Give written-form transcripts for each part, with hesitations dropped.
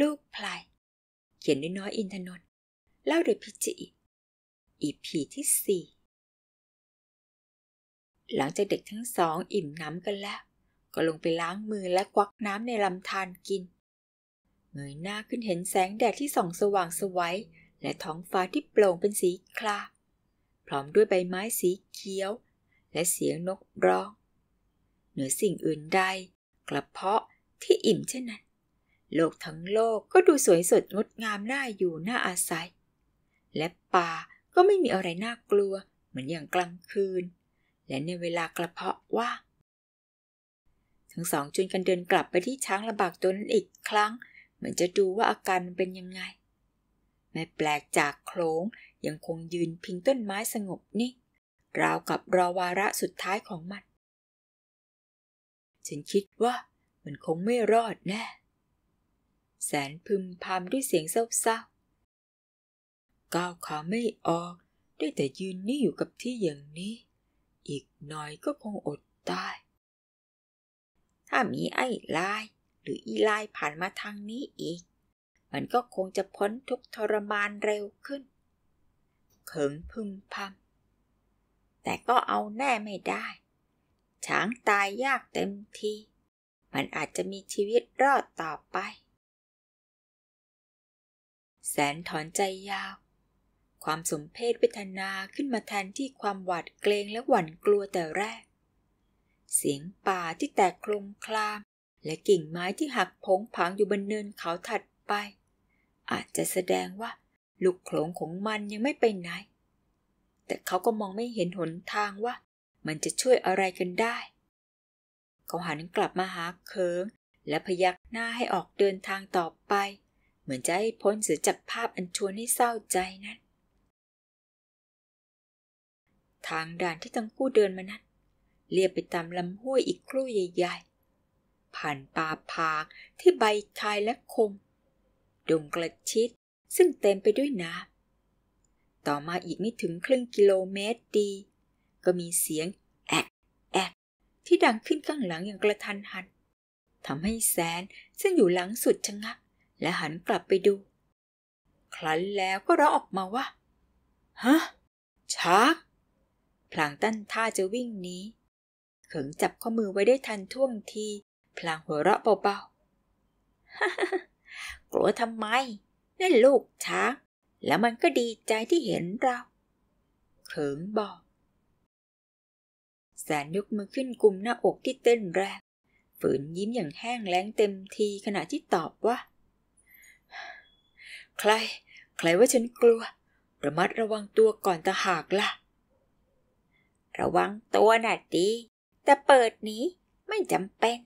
ลูกพลายเขียนโดยน้อยอินทนนท์เล่าโดยพิจิตร EP ที่ 4หลังจากเด็กทั้งสองอิ่มน้ำกันแล้วก็ลงไปล้างมือและกวักน้ำในลำธารกินเงยหน้าขึ้นเห็นแสงแดดที่ส่องสว่างสวยและท้องฟ้าที่โปร่งเป็นสีคลาพร้อมด้วยใบไม้สีเขียวและเสียงนกร้องเหนือสิ่งอื่นใดกระเพาะที่อิ่มเช่นนั้นโลกทั้งโลกก็ดูสวยสดงดงามน่าอยู่น่าอาศัยและป่าก็ไม่มีอะไรน่ากลัวเหมือนอย่างกลางคืนและในเวลากระเพาะว่างทั้งสองชวนกันเดินกลับไปที่ช้างลำบากตัวนั้นอีกครั้งเหมือนจะดูว่าอาการมันเป็นยังไงไม่แปลกจากโขลงยังคงยืนพิงต้นไม้สงบนิ่งราวกับรอวาระสุดท้ายของมันฉันคิดว่ามันคงไม่รอดแน่แสนพึมพำด้วยเสียงเศร้าๆก้าวขาไม่ออกได้แต่ยืนนิ่งอยู่กับที่อย่างนี้อีกหน่อยก็คงอดตายถ้ามีไอ้ลายหรืออีลายผ่านมาทางนี้อีกมันก็คงจะพ้นทุกทรมานเร็วขึ้นเขิงพึมพำแต่ก็เอาแน่ไม่ได้ช้างตายยากเต็มทีมันอาจจะมีชีวิตรอดต่อไปแสนถอนใจยาวความสมเพศเวทนาขึ้นมาแทนที่ความหวาดเกรงและหวั่นกลัวแต่แรกเสียงป่าที่แตกโครมครามและกิ่งไม้ที่หักโผงผางอยู่บนเนินเขาถัดไปอาจจะแสดงว่าลูกโขลงของมันยังไม่ไปไหนแต่เขาก็มองไม่เห็นหนทางว่ามันจะช่วยอะไรกันได้เขาหันกลับมาหาเคิงและพยักหน้าให้ออกเดินทางต่อไปเหมือนจะให้พ้นเสียจากภาพอันชวนให้เศร้าใจนั้นทางด่านที่ทั้งคู่เดินมานั้นเลียบไปตามลำห้วยอีกครู่ใหญ่ๆผ่านป่าผากที่ใบคายและคมดงกระชิดซึ่งเต็มไปด้วยน้ำต่อมาอีกไม่ถึงครึ่งกิโลเมตรดีก็มีเสียงแอกแอกที่ดังขึ้นข้างหลังอย่างกระทันหันทำให้แสนซึ่งอยู่หลังสุดชะงักและหันกลับไปดูครั้นแล้วก็ร้องออกมาว่าฮะช้างพลางตั้นท่าจะวิ่งหนีเขิงจับข้อมือไว้ได้ทันท่วงทีพลางหัวเราะเบาๆ กลัวทำไมนั่นลูกช้างแล้วมันก็ดีใจที่เห็นเราเขิงบอกแสนยกมือขึ้นกุมหน้าอกที่เต้นแรงฝืนยิ้มอย่างแห้งแล้งเต็มทีขณะที่ตอบว่าใครว่าฉันกลัวระมัดระวังตัวก่อนตะหากล่ะระวังตัวน่ะดีแต่เปิดหนีไม่จำเป็น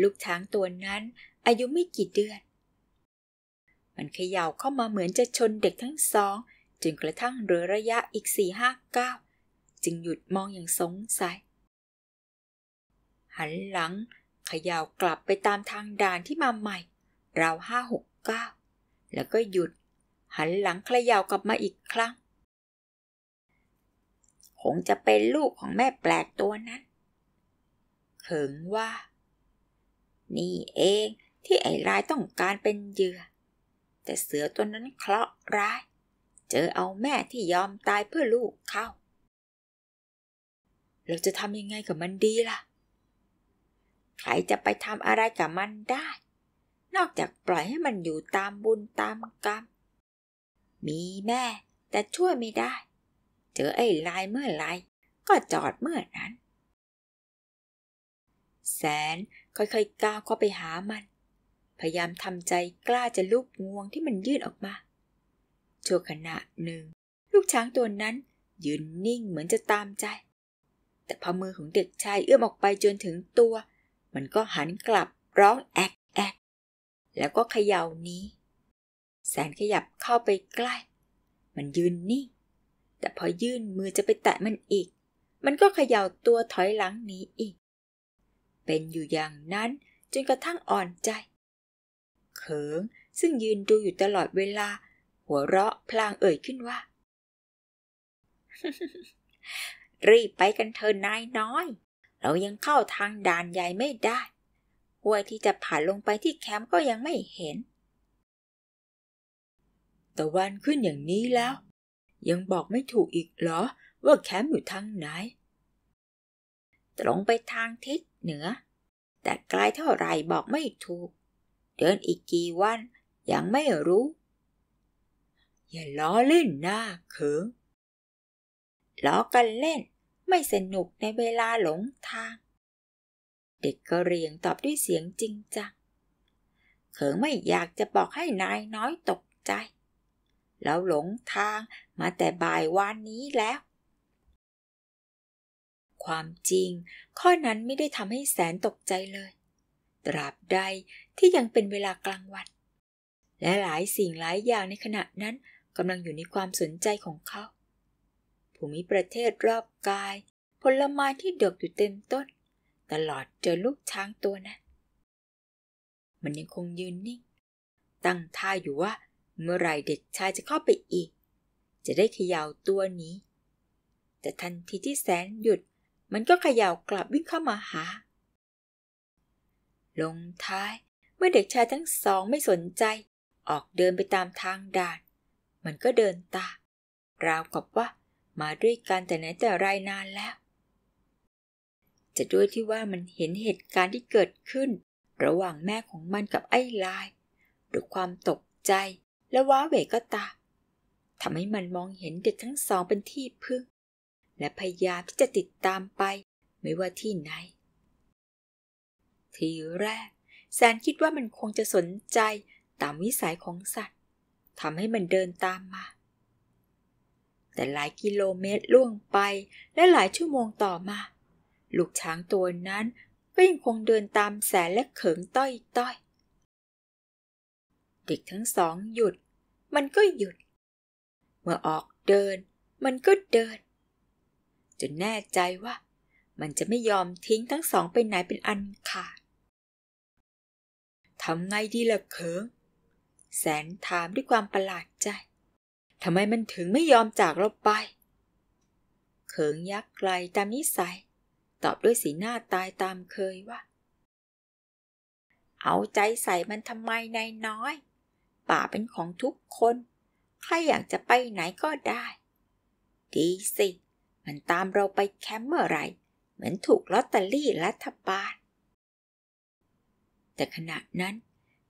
ลูกช้างตัวนั้นอายุไม่กี่เดือนมันเขย่าเข้ามาเหมือนจะชนเด็กทั้งสองจนกระทั่งเหลือระยะอีก 4-5 ก้าวจึงหยุดมองอย่างสงสัยหันหลังเขย่ากลับไปตามทางด่านที่มาใหม่ราว 5-6 ก้าวแล้วก็หยุดหันหลังเขย่ากลับมาอีกครั้งคงจะเป็นลูกของแม่แปลกตัวนั้นเขิงว่านี่เองที่ไอ้ลายต้องการเป็นเหยื่อแต่เสือตัวนั้นเคราะห์ร้ายเจอเอาแม่ที่ยอมตายเพื่อลูกเข้าเราจะทำยังไงกับมันดีล่ะใครจะไปทำอะไรกับมันได้นอกจากปล่อยให้มันอยู่ตามบุญตามกรรมมีแม่แต่ช่วยไม่ได้เจอไอ้ลายเมื่อไรก็จอดเมื่อนั้นแสนค่อยๆก้าวเข้าไปหามันพยายามทำใจกล้าจะลูบงวงที่มันยื่นออกมาชั่วขณะหนึ่งลูกช้างตัวนั้นยืนนิ่งเหมือนจะตามใจแต่พอมือของเด็กชายเอื้อมออกไปจนถึงตัวมันก็หันกลับร้องแอกแอกแล้วก็เขย่านี้แสนขยับเข้าไปใกล้มันยืนนิ่งแต่พอยื่นมือจะไปแตะมันอีกมันก็เขย่าตัวถอยหลังหนีอีกเป็นอยู่อย่างนั้นจนกระทั่งอ่อนใจเขิงซึ่งยืนดูอยู่ตลอดเวลาหัวเราะพลางเอ่ยขึ้นว่า รีบไปกันเถอะนายน้อยเรายังเข้าทางด่านใหญ่ไม่ได้ ห้วยที่จะผ่านลงไปที่แคมป์ก็ยังไม่เห็นตะวันขึ้นอย่างนี้แล้วยังบอกไม่ถูกอีกเหรอว่าแคมป์อยู่ทางไหนตรงไปทางทิศเหนือแต่ไกลเท่าไหร่บอกไม่ถูกเดินอีกกี่วันยังไม่รู้อย่าล้อเล่นหน้าเขิงล้อกันเล่นไม่สนุกในเวลาหลงทางเด็กกะเหรี่ยงตอบด้วยเสียงจริงจังเขิงไม่อยากจะบอกให้นายน้อยตกใจแล้วหลงทางมาแต่บ่ายวานนี้แล้วความจริงข้อนั้นไม่ได้ทำให้แสนตกใจเลยตราบใดที่ยังเป็นเวลากลางวันและหลายสิ่งหลายอย่างในขณะนั้นกำลังอยู่ในความสนใจของเขาภูมิประเทศรอบกายผลไม้ที่ดกอยู่เต็มต้นตลอดเจอลูกช้างตัวนั้นมันยังคงยืนนิ่งตั้งท่าอยู่ว่าเมื่อไรเด็กชายจะเข้าไปอีกจะได้เขย่าตัวนี้แต่ทันทีที่แสนหยุดมันก็เขย่ากลับวิ่งเข้ามาหาลงท้ายเมื่อเด็กชายทั้งสองไม่สนใจออกเดินไปตามทางด่านมันก็เดินตามราวกับว่ามาด้วยกันแต่ไหนแต่ไรนานแล้วจะด้วยที่ว่ามันเห็นเหตุการณ์ที่เกิดขึ้นระหว่างแม่ของมันกับไอ้ลายหรือความตกใจและว้าเหวก็ตามทำให้มันมองเห็นเด็กทั้งสองเป็นที่พึ่งและพยายามที่จะติดตามไปไม่ว่าที่ไหนทีแรกแซนคิดว่ามันคงจะสนใจตามวิสัยของสัตว์ทำให้มันเดินตามมาแต่หลายกิโลเมตรล่วงไปและหลายชั่วโมงต่อมาลูกช้างตัวนั้นก็ยังคงเดินตามแสนและเขิงต้อยๆเด็กทั้งสองหยุดมันก็หยุดเมื่อออกเดินมันก็เดินจนแน่ใจว่ามันจะไม่ยอมทิ้งทั้งสองไปไหนเป็นอันขาดทำไงดีล่ะเขิงแสนถามด้วยความประหลาดใจทำไมมันถึงไม่ยอมจากเราไปเขิงยักไกลตามนิสัยตอบด้วยสีหน้าตายตามเคยว่าเอาใจใส่มันทำไมนายน้อยป่าเป็นของทุกคนใครอยากจะไปไหนก็ได้ดีสิมันตามเราไปแคมป์เมื่อไหร่เหมือนถูกลอตเตอรี่รัฐบาลแต่ขณะนั้น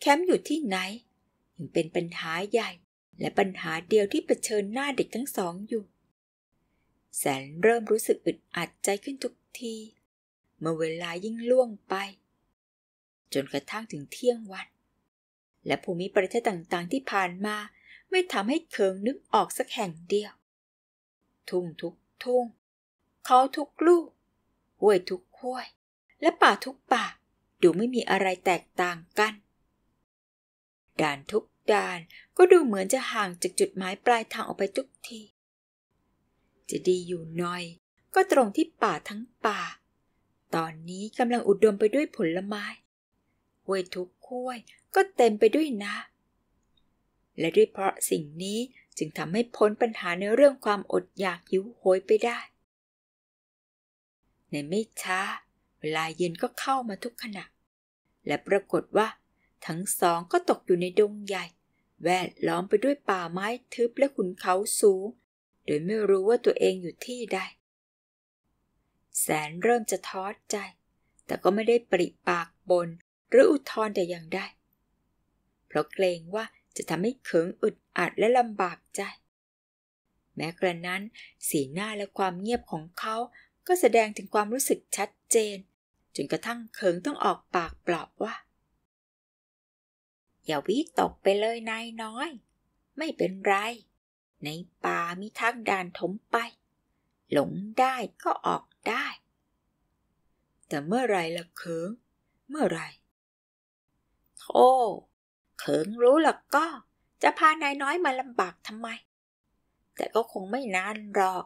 แคมป์อยู่ที่ไหนยังเป็นปัญหาใหญ่และปัญหาเดียวที่เผชิญหน้าเด็กทั้งสองอยู่แสนเริ่มรู้สึกอึดอัดใจขึ้นทุกทีเมื่อเวลายิ่งล่วงไปจนกระทั่งถึงเที่ยงวันและภูมิประเทศต่างๆที่ผ่านมาไม่ทำให้เคิงนึกออกสักแห่งเดียวทุ่งทุกทุ่งเขาทุกลูกห้วยทุกห้วยและป่าทุกป่าดูไม่มีอะไรแตกต่างกันด่านทุกด่านก็ดูเหมือนจะห่างจากจุดหมายปลายทางออกไปทุกทีจะดีอยู่หน่อยก็ตรงที่ป่าทั้งป่าตอนนี้กำลังอุดมไปด้วยผลไม้ห้วยทุกห้วยก็เต็มไปด้วยน้ำและด้วยเพราะสิ่งนี้จึงทำให้พ้นปัญหาในเรื่องความอดอยากหิวโหยไปได้ในไม่ช้าเวลาเย็นก็เข้ามาทุกขณะและปรากฏว่าทั้งสองก็ตกอยู่ในดงใหญ่แวดล้อมไปด้วยป่าไม้ทึบและขุนเขาสูงโดยไม่รู้ว่าตัวเองอยู่ที่ใดแสนเริ่มจะท้อใจแต่ก็ไม่ได้ปริปากบ่นหรืออุทธรณ์แต่อย่างใดเพราะเกรงว่าจะทำให้เขิงอึดอัดและลำบากใจแม้กระนั้นสีหน้าและความเงียบของเขาก็แสดงถึงความรู้สึกชัดเจนจนกระทั่งเขิงต้องออกปากปลอบว่าอย่าวิตกไปเลยนายน้อยไม่เป็นไรในป่ามีทางด่านถมไปหลงได้ก็ออกได้แต่เมื่อไรล่ะเขิงเมื่อไรโธ่เขิงรู้ล่ะก็จะพานายน้อยมาลำบากทำไมแต่ก็คงไม่นานหรอก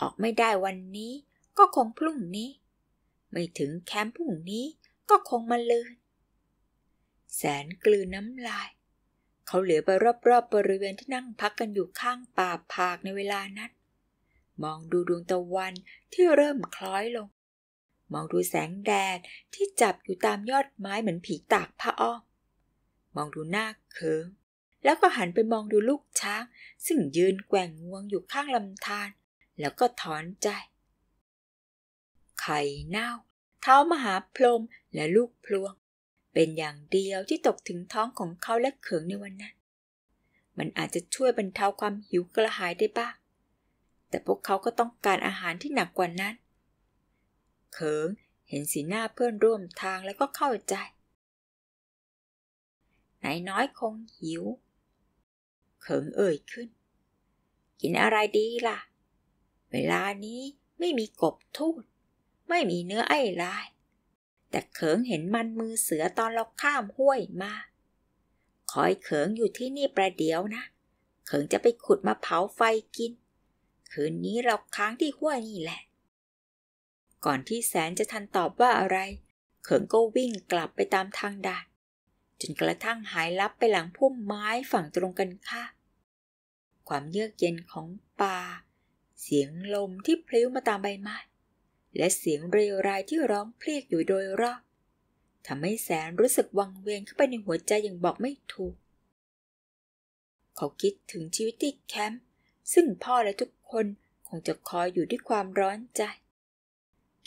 ออกไม่ได้วันนี้ก็คงพรุ่งนี้ไม่ถึงแคมป์พรุ่งนี้ก็คงมาลืนแสนกลืนน้ำลายเขาเหลียวไปรอบๆบริเวณที่นั่งพักกันอยู่ข้างป่าผากในเวลานั้นมองดูดวงตะวันที่เริ่มคล้อยลง มองดูแสงแดดที่จับอยู่ตามยอดไม้เหมือนผีตากผ้าอ้อมมองดูหน้าเคิ้มแล้วก็หันไปมองดูลูกช้างซึ่งยืนแกว่งงวงอยู่ข้างลำธารแล้วก็ถอนใจไข่เน่าเท้ามหาพรหมและลูกพลวงเป็นอย่างเดียวที่ตกถึงท้องของเขาและเขิงในวันนั้นมันอาจจะช่วยบรรเทาความหิวกระหายได้บ้างแต่พวกเขาก็ต้องการอาหารที่หนักกว่านั้นเขิงเห็นสีหน้าเพื่อนร่วมทางแล้วก็เข้าใจนายน้อยคงหิวเขิงเอ่ยขึ้นกินอะไรดีล่ะเวลานี้ไม่มีกบทูดไม่มีเนื้อไอ้ลายแต่เขิงเห็นมันมือเสือตอนเราข้ามห้วยมาคอยเขิงอยู่ที่นี่ประเดี๋ยวนะเขิงจะไปขุดมาเผาไฟกินคืนนี้เราค้างที่ห้วยนี่แหละก่อนที่แสนจะทันตอบว่าอะไรเขิงก็วิ่งกลับไปตามทางด่านจนกระทั่งหายลับไปหลังพุ่มไม้ฝั่งตรงกันข้ามความเยือกเย็นของป่าเสียงลมที่พลิ้วมาตามใบไม้และเสียงเรียรายที่ร้องเพลียอยู่โดยรอบทำให้แสนรู้สึกวังเวงเข้าไปในหัวใจอย่างบอกไม่ถูกเขาคิดถึงชีวิตที่แคมป์ซึ่งพ่อและทุกคนคงจะคอยอยู่ด้วยความร้อนใจ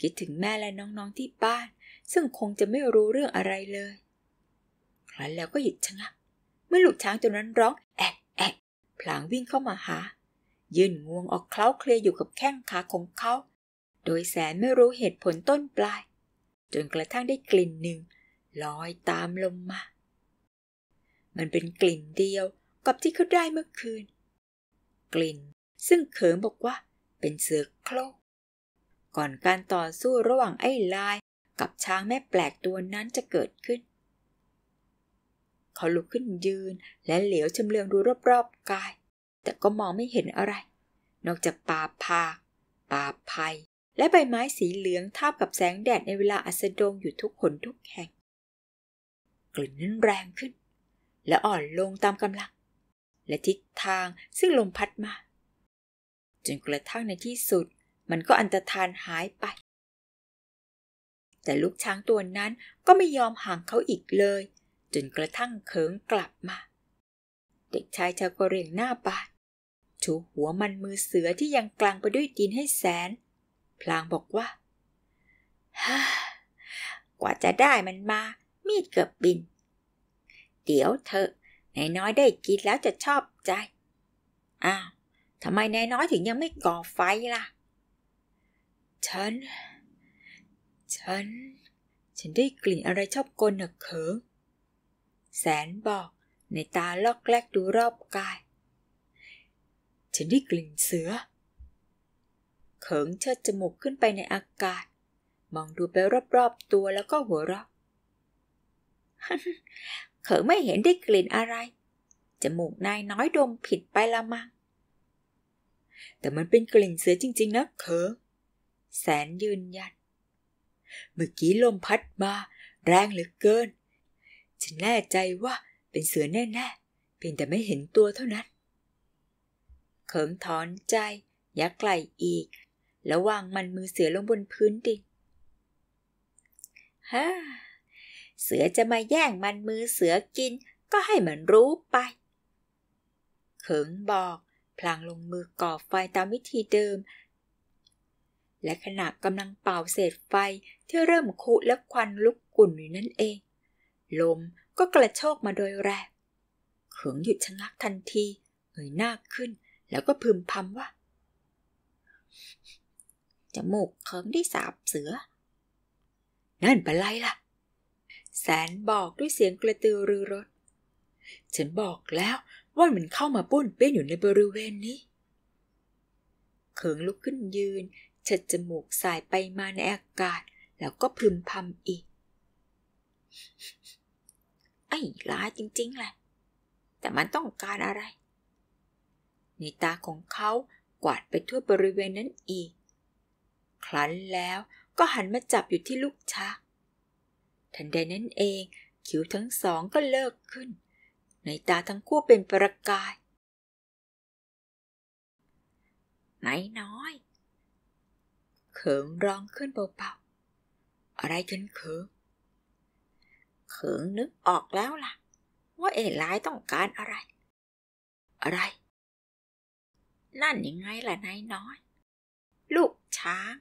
คิดถึงแม่และน้องๆที่บ้านซึ่งคงจะไม่รู้เรื่องอะไรเลยครั้นแล้วก็หยุดชะงักเมื่อลูกช้างตัวนั้นร้องแอะแอะพลางวิ่งเข้ามาหายื่นงวงออกเคล้าเคลียอยู่กับแข้งขาของเขาโดยแสนไม่รู้เหตุผลต้นปลายจนกระทั่งได้กลิ่นหนึ่งลอยตามลมมามันเป็นกลิ่นเดียวกับที่เขาได้เมื่อคืนกลิ่นซึ่งเขิงบอกว่าเป็นเสือโคร่งก่อนการต่อสู้ระหว่างไอ้ลายกับช้างแม่แปลกตัวนั้นจะเกิดขึ้นเขาลุกขึ้นยืนและเหลียวชำเลืองดูรอบๆกายแต่ก็มองไม่เห็นอะไรนอกจากป่าผาป่าไผ่และใบไม้สีเหลืองทาบกับแสงแดดในเวลาอัสดงอยู่ทุกหนทุกแห่งกลิ่นนั้นแรงขึ้นและอ่อนลงตามกำลังและทิศทางซึ่งลมพัดมาจนกระทั่งในที่สุดมันก็อันตรธานหายไปแต่ลูกช้างตัวนั้นก็ไม่ยอมห่างเขาอีกเลยจนกระทั่งเคิงกลับมาเด็กชายชาวกะเหรี่ยงหน้าบานชูหัวมันมือเสือที่ยังกลางไปด้วยดินให้แสนพลางบอกว่าฮ่ากว่าจะได้มันมามีดเกือบบินเดี๋ยวเถอะนายน้อยได้กินแล้วจะชอบใจอ้าวทำไมนายน้อยถึงยังไม่ก่อไฟล่ะฉันได้กลิ่นอะไรชอบกลหนักเขิงแสนบอกในตาลอกแลกดูรอบกายฉันได้กลิ่นเสือเขิงเชิดจมูกขึ้นไปในอากาศมองดูไปรอบๆตัวแล้วก็หัวเราะเขิงไม่เห็นได้กลิ่นอะไรจมูกนายน้อยดมผิดไปละมั้งแต่มันเป็นกลิ่นเสือจริงๆนะเขิงแสนยืนยันเมื่อกี้ลมพัดมาแรงเหลือเกินฉันแน่ใจว่าเป็นเสือแน่ๆเพียงแต่ไม่เห็นตัวเท่านั้นเขิงถอนใจยักไหล่อีกแล้ววางมันมือเสือลงบนพื้นดินฮ่าเสือจะมาแย่งมันมือเสือกินก็ให้มันรู้ไปเขิงบอกพลางลงมือก่อไฟตามวิธีเดิมและขณะกำลังเป่าเศษไฟที่เริ่มคุและควันลุกกุ่นอยู่นั่นเองลมก็กระโชกมาโดยแรงเขิงหยุดชะงักทันทีเงยหน้าขึ้นแล้วก็พึมพำว่าจมูกเขิงได้สาบเสือนั่นเป็นไรล่ะแสนบอกด้วยเสียงกระตือรือร้นฉันบอกแล้วว่ามันเข้ามาป้วนเปี้ยนอยู่ในบริเวณนี้เขิงลุกขึ้นยืนเชิดจมูกส่ายไปมาในอากาศแล้วก็พึมพำอีกไอ้ลายจริงๆแหละแต่มันต้องการอะไรในตาของเขากวาดไปทั่วบริเวณนั้นอีกครั้นแล้วก็หันมาจับอยู่ที่ลูกช้างทันใดนั้นเองคิ้วทั้งสองก็เลิกขึ้นในตาทั้งคู่เป็นประกายนายน้อยเขิงร้องขึ้นเบา อะไรกันเขิงเขิงนึกออกแล้วล่ะว่าเอ๋ร้ายต้องการอะไรอะไรนั่นยังไงล่ะนายน้อยลูกช้าง